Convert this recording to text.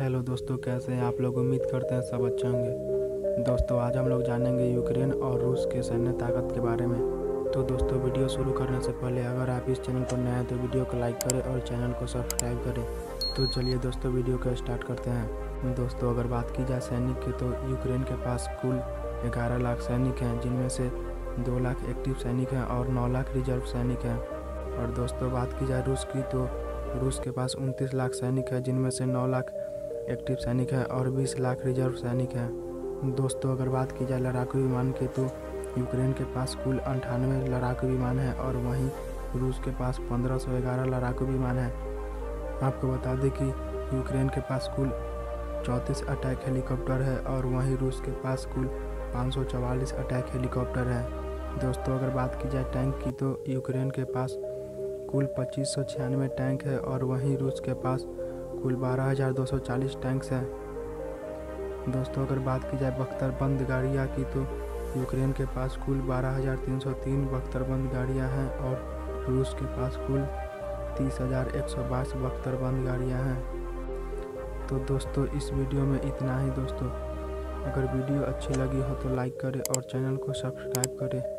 Hello दोस्तों, कैसे हैं आप लोग। उम्मीद करते हैं सब अच्छे होंगे। दोस्तों आज हम लोग जानेंगे यूक्रेन और रूस के सैन्य ताकत के बारे में। तो दोस्तों वीडियो शुरू करने से पहले अगर आप इस चैनल पर नए हैं तो वीडियो को लाइक करें और चैनल को सब्सक्राइब करें। तो चलिए दोस्तों वीडियो को स्टार्ट करते हैं। दोस्तों अगर बात की जाए सैनिक की तो यूक्रेन के पास कुल 11 लाख सैनिक हैं, जिनमें से 2 लाख एक्टिव सैनिक हैं और 9 लाख रिजर्व सैनिक हैं। और दोस्तों बात की जाए रूस की तो रूस के पास 29 लाख सैनिक हैं, जिनमें से 9 लाख एक्टिव सैनिक हैं और 20 लाख रिजर्व सैनिक हैं। दोस्तों अगर बात की जाए लड़ाकू विमान के तो यूक्रेन के पास कुल 98 लड़ाकू विमान हैं और वहीं रूस के पास 1511 लड़ाकू विमान हैं। आपको बता दें कि यूक्रेन के पास कुल 34 अटैक हेलीकॉप्टर है और वहीं रूस के पास कुल 544 अटैक हेलीकॉप्टर है। दोस्तों अगर बात की जाए टैंक की तो यूक्रेन के पास कुल 2596 टैंक है और वहीं रूस के पास कुल 12240 टैंक्स हैं। दोस्तों अगर बात की जाए बख्तरबंद गाड़ियाँ की तो यूक्रेन के पास कुल 12303 बख्तरबंद गाड़ियाँ हैं और रूस के पास कुल 30122 बख्तरबंद गाड़ियाँ हैं। तो दोस्तों इस वीडियो में इतना ही। दोस्तों अगर वीडियो अच्छी लगी हो तो लाइक करें और चैनल को सब्सक्राइब करें।